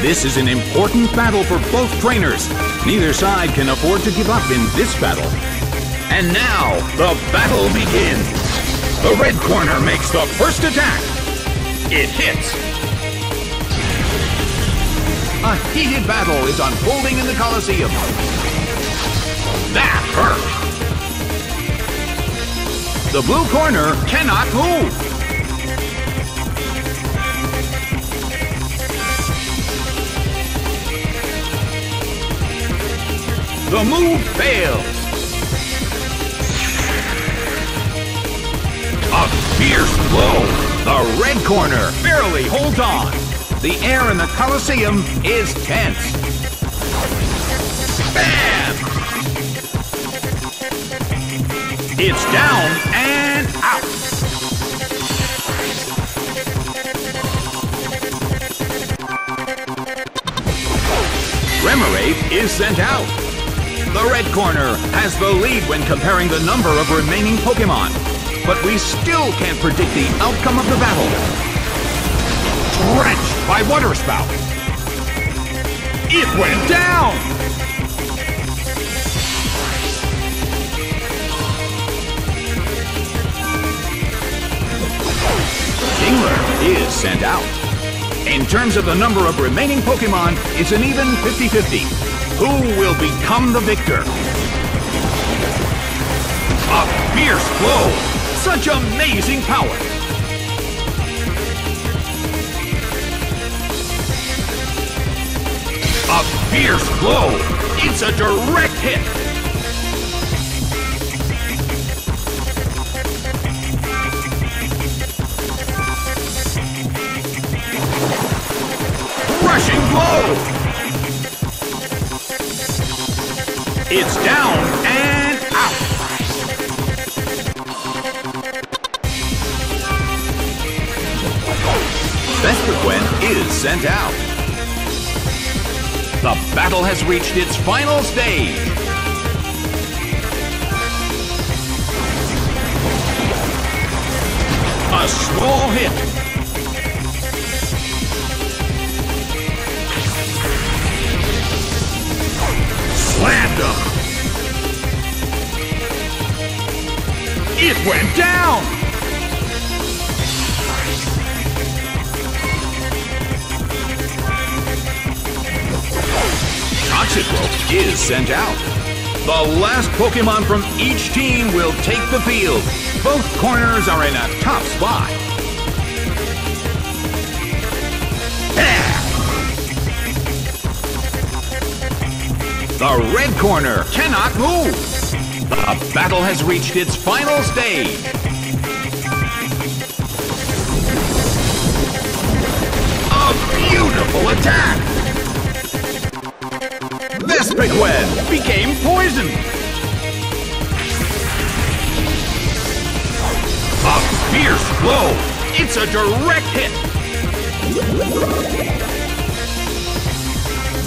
This is an important battle for both trainers. Neither side can afford to give up in this battle. And now, the battle begins! The red corner makes the first attack. It hits. A heated battle is unfolding in the Colosseum. That hurt! The blue corner cannot move. The move fails! A fierce blow! The red corner barely holds on! The air in the Colosseum is tense! Bam! It's down and out! Remoraid is sent out! The red corner has the lead when comparing the number of remaining Pokémon, but we still can't predict the outcome of the battle. Drenched by Water Spout. It went down! Kingler is sent out. In terms of the number of remaining Pokémon, it's an even 50-50. Who will become the victor? A fierce blow! Such amazing power! A fierce blow! It's a direct hit! Crushing blow! It's down and out! Vespiquen is sent out. The battle has reached its final stage. A small hit. Landum! It went down! Toxicroak is sent out. The last Pokémon from each team will take the field. Both corners are in a top spot. The red corner cannot move! The battle has reached its final stage! A beautiful attack! Vespiquen became poisoned! A fierce blow! It's a direct hit!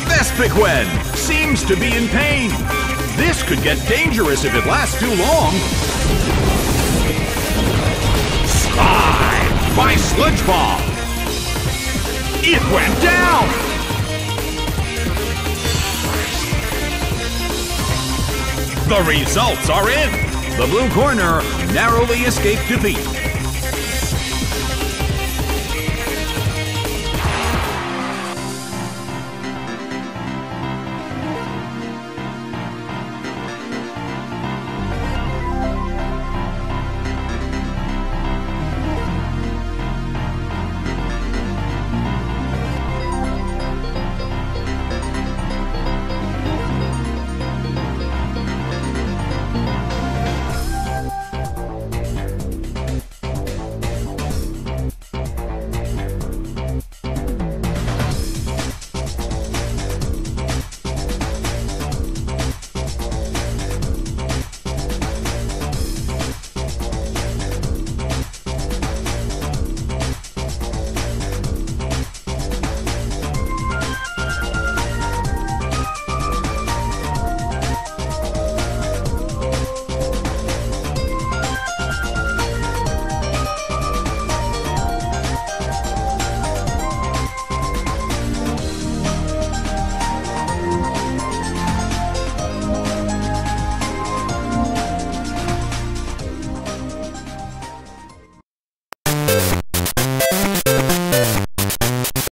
Vespiquen seems to be in pain. This could get dangerous if it lasts too long. Slide by Sludge Bomb. It went down. The results are in. The blue corner narrowly escaped defeat.